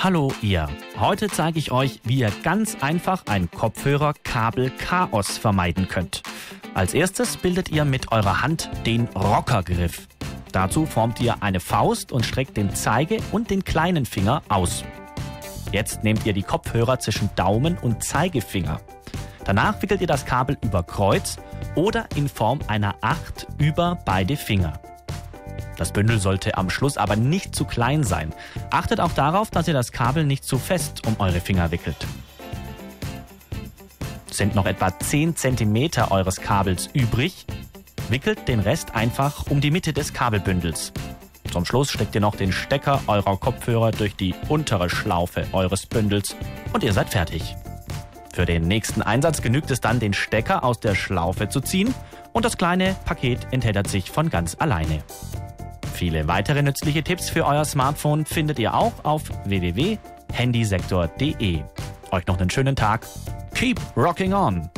Hallo ihr! Heute zeige ich euch, wie ihr ganz einfach ein Kopfhörerkabel-Chaos vermeiden könnt. Als erstes bildet ihr mit eurer Hand den Rockergriff. Dazu formt ihr eine Faust und streckt den Zeige- und den kleinen Finger aus. Jetzt nehmt ihr die Kopfhörer zwischen Daumen und Zeigefinger. Danach wickelt ihr das Kabel über Kreuz oder in Form einer 8 über beide Finger. Das Bündel sollte am Schluss aber nicht zu klein sein. Achtet auch darauf, dass ihr das Kabel nicht zu fest um eure Finger wickelt. Sind noch etwa 10 cm eures Kabels übrig? Wickelt den Rest einfach um die Mitte des Kabelbündels. Zum Schluss steckt ihr noch den Stecker eurer Kopfhörer durch die untere Schlaufe eures Bündels und ihr seid fertig. Für den nächsten Einsatz genügt es dann, den Stecker aus der Schlaufe zu ziehen und das kleine Paket entlädt sich von ganz alleine. Viele weitere nützliche Tipps für euer Smartphone findet ihr auch auf www.handysektor.de. Euch noch einen schönen Tag. Keep rocking on!